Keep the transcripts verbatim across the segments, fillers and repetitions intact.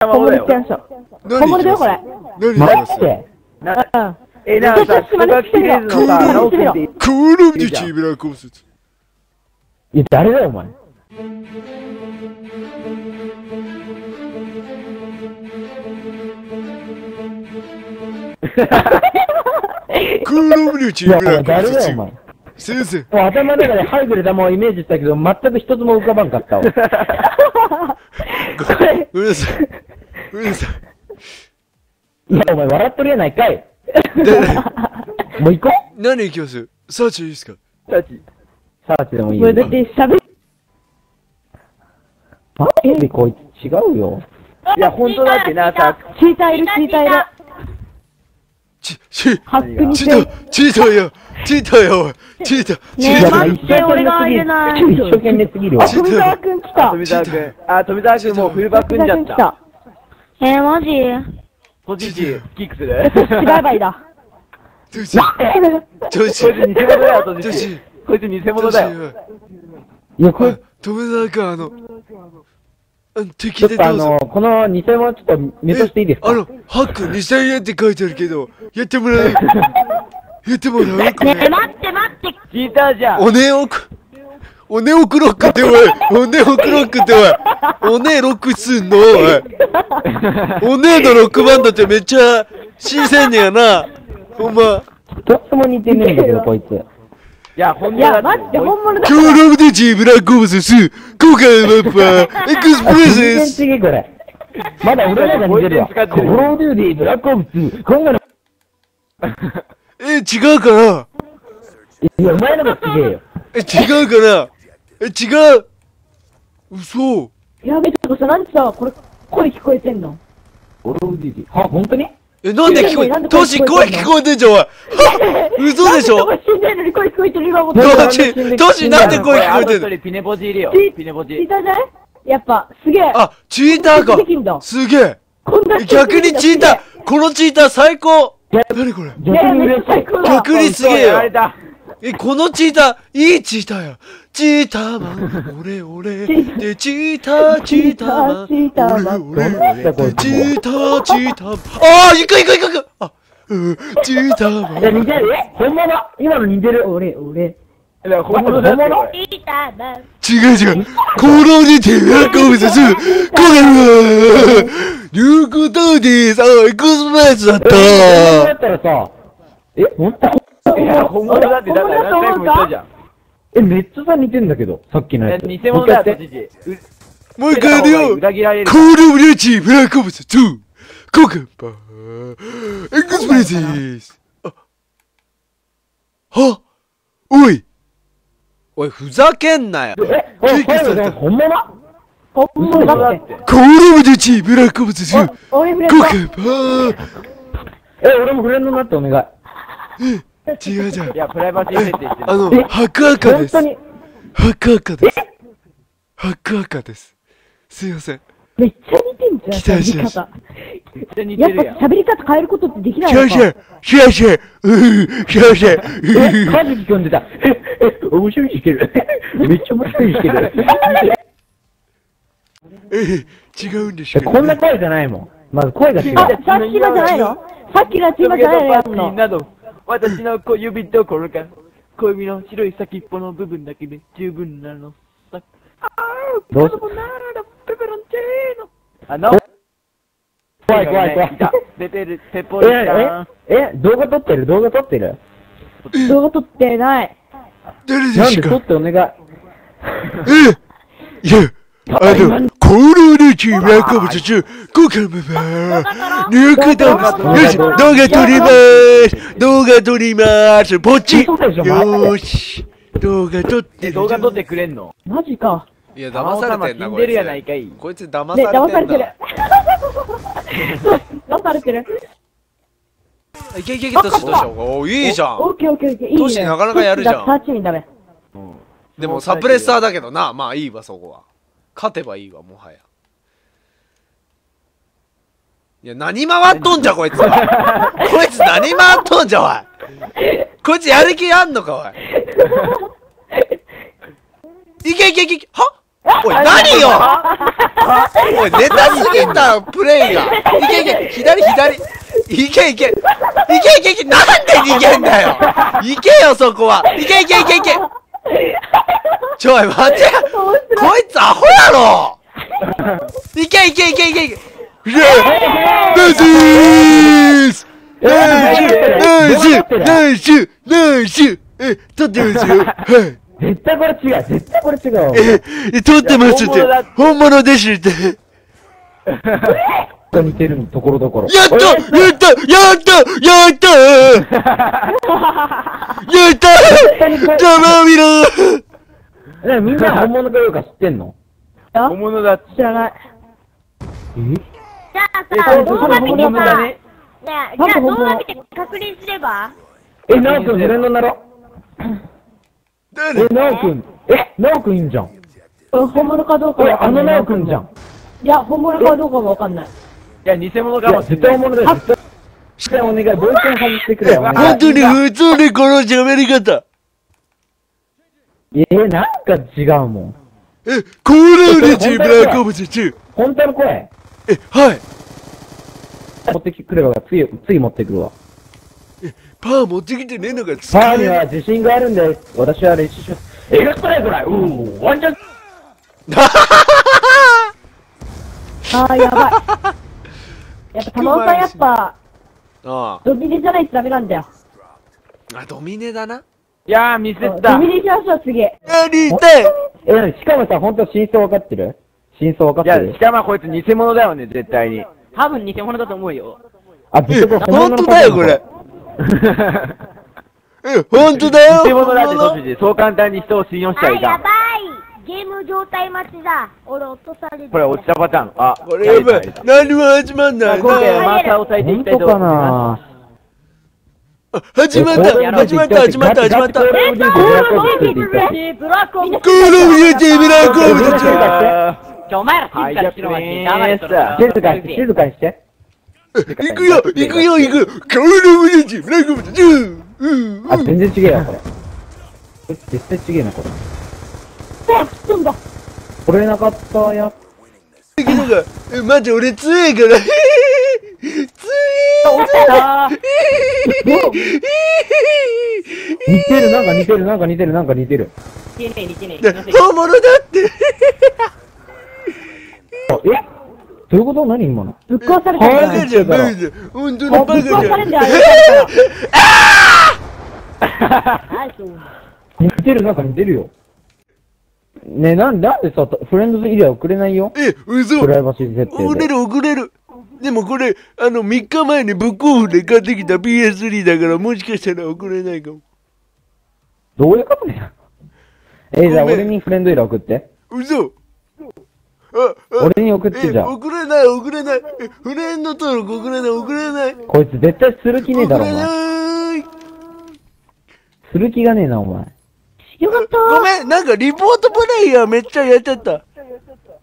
本物だよ。本物だよ、これ。マジで？え、なんか、スガキシリーズのさ、直樹って。クールミチブラコース。いや、誰だよ、お前。クールミチブラコース。先生。頭の中でハイブレ玉をイメージしたけど、全く一つも浮かばんかったわ。ごめんなさい。うるさい。いや、お前笑っとるやないかい。もう行こう。何行きます？サーチいいですか？サーチ。サーチでもいいよ。だって喋っ。バケンでこいつ違うよ。いや、ほんとだってな、さ。チーターいる、チーターいる。チ、チ、チーター、チーターよ。チーターよ、チーター。ねえ、待って、俺が入れない。一生懸命すぎるわ。あ、富澤くん来た。富澤くん。あ、富澤くんもう冬場組んじゃった。えー、マジ？ポジティブ、キックする？違えばいいだ。こいつ偽物だよ、トジチ。こいつ偽物だよ。いや、これ、富澤君、あの、敵でどうぞ。この偽物ちょっと目指していいですか？あの、ハックにせんえんって書いてあるけど、やってもらえない。やってもらえない。ねえ、待って待って。聞いたじゃん。おねおく。おねおクロックっておい、おねおクロックっておい、おねロックすんのおい、おねのロックバンドってめっちゃ新鮮ねやな、ほんま。どっちも似てねえんだけど、こいつ。いや、ほんまだ。いや、待って、本物だ。今日ロブデジブラックオブスス、今回のマッパー、エクスプレスです。全然違え、これ。まだ俺らが似てるわ。ロブデジブラックオブス、今回の。え、違うかな？いや、お前のが違えよ。え、違うかな？え、違う！嘘！やべえ、ちょっとさ、なんでさ、これ、声聞こえてんの？オロウディディ。は、ほんとに？え、なんで聞こえ、トシ声聞こえてんじゃん、おい！はっ！嘘でしょ！死んでんのに声聞こえてる、今もトシ、トシなんで声聞こえてんの？ピネポジいるよ、ピネポジ。チーターじゃない？やっぱ、すげえ。あ、チーターか！すげえ！逆にチーター、このチーター最高！何これ？逆にすげえよ！え、このチーター、いいチーターや。チーターマン、俺俺、で、チーター、チーターマン、俺俺、で、チーター、チーターマン。ああ、行く行く行く行くあ、うー、チーターマン。いや、似てる？本物？今の似てる？俺俺。いや、本物だよ。チーターマン。違う違う。コロニティブラックオブスス、コロニ流行通りさ、エクスプレスだった。だったらさ、え、本当？いや、本物だって、だから何回も言ったじゃん。え、めっちゃさ似てんだけど、さっきのやつ。偽物だって、ジジ。もう一回やるよ。コールオブリューチブラックオブスツー。コークンパー。エクスプレスです。あ、は？おい。おい、ふざけんなよ。え、これ、本物？本物だって。コールオブリューチブラックオブスツー。コークンパー。え、俺もフレンドになってお願い。違うじゃん。いや、プライバシー設定してる。あの、ハクアカです。ハクアカです。ハクアカです。すいません。めっちゃ似てんじゃん。期待しました。やっぱ喋り方変えることってできないのか。シャーシャー、シャーシャー、うぅ、シャーシャー、うぅ。カズキ君出た。え、え、面白いしてる。めっちゃ面白いしてる。え、違うんでしょ。こんな声じゃないもん。まず声が違う。あ、さっきのじゃないの？さっきのチームじゃないのやつの。私の小指とこれか小指の白い先っぽの部分だけで十分なのさ。あー、どうぞ。あの、怖い怖い怖い。出てる、鉄砲だ。え、動画撮ってる動画撮ってる動画撮ってない。誰ですか？なんで撮ってお願い。え、いや、あの、コールオブリューチブラックオブスツー、今回もばー、入学動画、よし、動画撮りまーす、動画撮りまーす、ポチ、よーし、動画撮って、動画撮ってくれんの？マジか。いや、騙されてんな、こいつ。こいつ騙されてる。騙されてる。いけいけいけ、トシトシ、おー、いいじゃん。オッケーオッケーオッケー、いいね。トシなかなかやるじゃん。でもサプレッサーだけどな、まあいいわ、そこは。勝てばいいわ、もはや。いや、何回っとんじゃ、こいつは。こいつ何回っとんじゃ、おい。こいつやる気あんのか、おい。いけいけいけいけ、は？おい、何よおい、ネタすぎたプレイが。いけいけ、左、左。いけいけ。いけいけいけ、なんで逃げんだよ。いけよ、そこは。いけいけいけいけ。ちょい、待て。こいつアホやろ。いけいけいけいけいけ。レッツースナイスナイスナイスえ、撮ってますよ。はい。絶対これ違う、絶対これ違う。え、撮ってますって。本物ですって。似てるところどころ。やったやったやったやったやったたまみろみんな本物かどうか知ってんの？本物だって知らない。え？じゃあさ、動画見てさ、ねえ、じゃあ動画見て確認すれば？え、なおくん、俺のなろ。え、なおくん、え、なおくんいいんじゃん。本物かどうかわかんない。あのなおくんじゃん。いや、本物かどうかもわかんない。いや、偽物かもしれない。絶対本物だよ。絶対お願い、ボイスを外してくれよ。本当に普通にこの喋り方。え、なんか違うもん。え、コーラウリチブラコブチチュー。本当の声？え、はい持ってくれば、つい、つい持ってくるわ。え、パー持ってきてねえのか、パーには自信があるんだよ。私は練習します。えがったね、これうー、ワンチャンあー、やばい。やっぱ、玉尾さんやっぱ、あドミネじゃないとダメなんだよ。あ、ドミネだな。いやー、ミスった。ドミネしましょう、次。やりたいえ、しかもさ、ほんと真相わかってる？真相分かってる。いや、しかもこいつ偽物だよね、絶対に。多分偽物だと思うよ。あ、ずっと本当だよ、これ。え、本当だよ。偽物だって、そっちで。そう簡単に人を信用しちゃいかん。やばい。ゲーム状態待ちだ。俺、落とされる。これ、落ちたパターン。あ、これやばい。何も始まんない。今回はマーサーを押さえていきたいと思います。始まった始まった始まった始まったコールオブデューティーブラックオブコールオブデューティーブラックオブたちはお前ら静かにしろ、静かにして、静かにして。行くよ、行くよ、行くよ。カウルブリッジ、ブラックブリッジ。うん。あ、全然違えよ、これ。絶対違えな、これ。あ、来たんだ。これなかったや。え、マジ俺強えから。強え。似てる、なんか似てる、なんか似てる、なんか似てる。似てね、似てね。本物だって。え？どういうこと？何今の？ぶっ壊されてる。バカじゃん、バカじゃん。ほんとにバカじゃん。ぶっ壊されてる。あー！似てる、なんか似てるよ。ねえ、なんでさ、フレンドズ以外送れないよ。え、嘘。プライバシー設定で。送れる、送れる。でもこれ、あの、みっかまえにブックオフで買ってきた ピーエススリー だから、もしかしたら送れないかも。どういうことね。え、じゃあ俺にフレンド以外送って。嘘。俺に送ってじゃん。送れない、送れない。フレンド登録送れない、送れない。こいつ絶対する気ねえだろ、お前。する気がねえな、お前。よかったー。ごめん、なんかリポートプレイヤーめっちゃやっちゃった。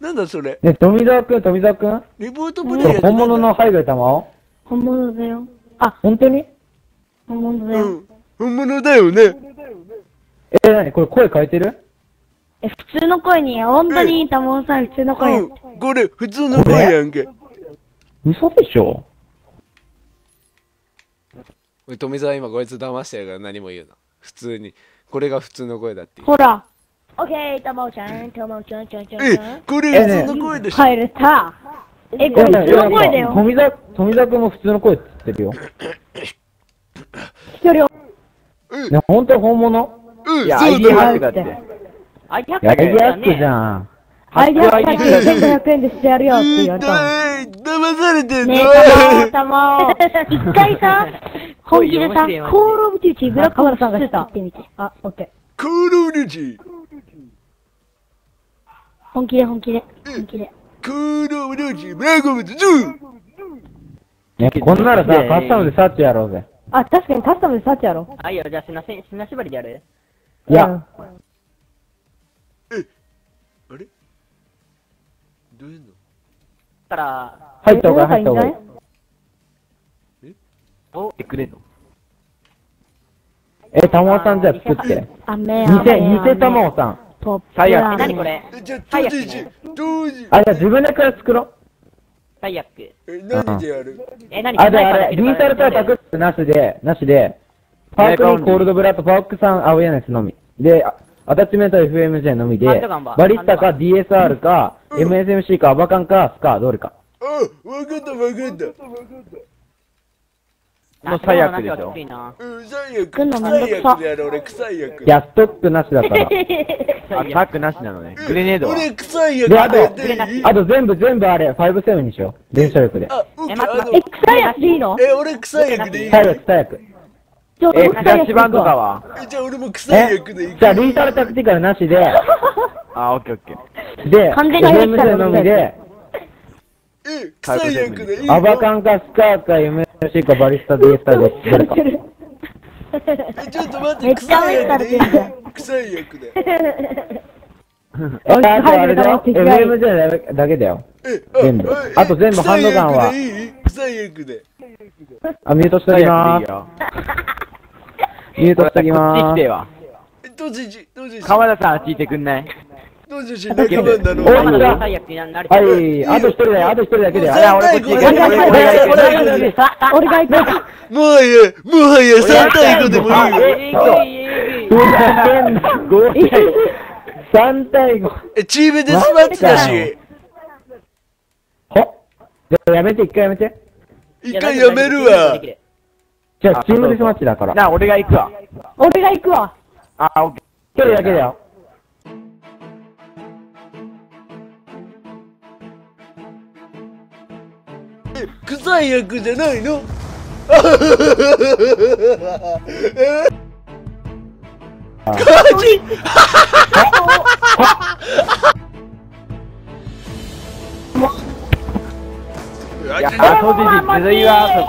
なんだそれ。ね、富澤くん、富澤くん。リポートプレイヤー。本物のハイガイ玉を？本物だよ。あ、本当に？本物だよ。本物だよね。え、なにこれ声変えてる？え、普通の声に、ほんとに、たもんさん、普通の声やん。これ、普通の声やんけ。嘘でしょ？富澤今こいつ騙してるから何も言うな。普通に。これが普通の声だって。ほら。オッケー、たもんちゃん、たもんちゃん、ちゃんちゃん。え、これ普通の声でしょ？帰れた。え、これ普通の声だよ。富澤、富澤くんも普通の声って言ってるよ。一人を。ね、ほんと本物？うん、そうだよ。アイディアックじゃん。アイディアックだけどせんごひゃくえんでしてやるよって言われた。騙されてんの？ねえ、たまおたまお。一回さ、本気でさ、コールオブデューティーブラックオブさんがした。やってみて。あ、オッケー。コールオブデューティー。本気で本気で。本気で。コールオブデューティーブラックオブズズー！こんならさ、カスタムでサーチやろうぜ。あ、確かにカスタムでサーチやろう。あ、いや、じゃあ品縛りでやる？いや。あれどういうのから、入ったほうがいい、入ったほうがいい。えどうってくれんのえ、たまおさんじゃあ作って。あ、めえ。偽、偽たまおさん。ポップラーメン。何これ？じゃあどうしどうし。あ、じゃあ自分でこれ作ろう。最悪。え、何でやる？え、何？あ、じゃあリーサルとはタクってなしでなしで。パークにコールドブラッド、パークさん青柳のみで。アタッチメント エフエムジェー のみで、バリスタか ディーエスアール か、うん、エムエスエムシー か、アバカンか、スカー、どれか。うん、わかったわかった。もう最悪でしょ。うん、最悪。最悪でやる、俺、臭い役。いや、ストックなしだから。あ、タックなしなのね。グレネードは。俺、臭い役で、あと、あと全部、全部あれ、ごじゅうななにしよう。連射力で。あ、え、臭い役でいいの？え、俺、臭い役でいいの？臭い役、臭い役。え、はちばんとかはじゃあ俺も臭い役でいい。じゃあリータルタクティカルなしで。あ、オッケーオッケー。で、エフエムジェーのみで。え、臭い役でいい。アバカンかスカーかエムエスシーかバリスタデータで。え、ちょっと待って、臭い役でいい。臭い役で。え、あとあれだよ。エフエムジェーだけだよ。全部。あと全部ハンドガンは。臭い役で。あ、ミュートしておきまーす。ミュートしておきまーす。どうじじ、どうじじ。川田さん、聞いてくんない？どうじじ、仲間だろう。はい、あと一人だよ、あと一人だけだよ。あ、俺こっち行け。俺が行く。もはや、もはやさんたいごでもいいよ。さんたいご。え、チームデスマッチだし。ほ？じゃあやめて、一回やめて。一回やめるわ。じゃあ、チームデスマッチだから。なあ、俺が行くわ。俺が行くわ。あ、オッケー。一人だけだよ。え、臭い役じゃないの？あはははははは。え？ガチ！あ、そうです。続いては、そこ。